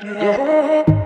Yeah.